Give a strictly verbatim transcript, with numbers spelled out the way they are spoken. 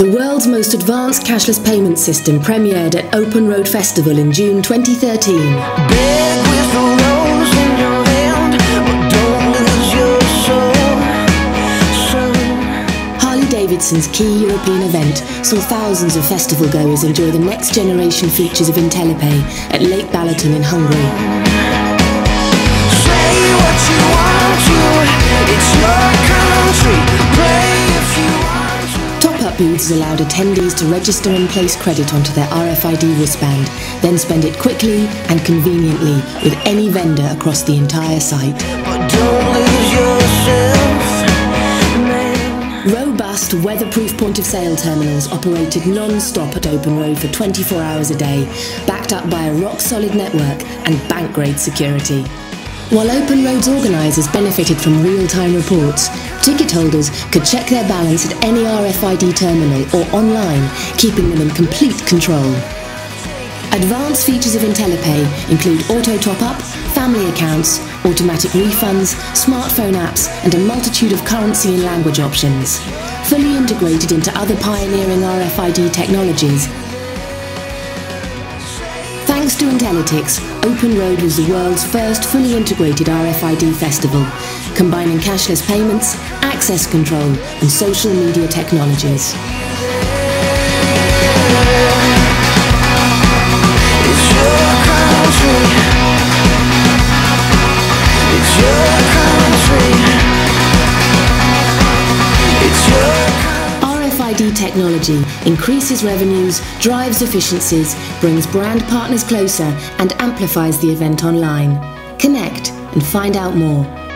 The world's most advanced cashless payment system premiered at Open Road Festival in June twenty thirteen. Big with a rose in your hand, but don't lose your soul. Harley-Davidson's key European event saw thousands of festival goers enjoy the next generation features of Intellipay at Lake Balaton in Hungary. Say what you want to, it's your country, play if you want to. Top-up booths allowed attendees to register and place credit onto their R F I D wristband, then spend it quickly and conveniently with any vendor across the entire site. But don't lose yourself, robust, weatherproof point-of-sale terminals operated non-stop at Open Road for twenty-four hours a day, backed up by a rock-solid network and bank-grade security. While Open Road's organisers benefited from real-time reports, ticket holders could check their balance at any R F I D terminal or online, keeping them in complete control. Advanced features of Intellipay include auto top-up, family accounts, automatic refunds, smartphone apps and a multitude of currency and language options. Fully integrated into other pioneering R F I D technologies, thanks to Intellitix, Open Road was the world's first fully integrated R F I D festival, combining cashless payments, access control and social media technologies. R F I D technology increases revenues, drives efficiencies, brings brand partners closer and amplifies the event online. Connect and find out more.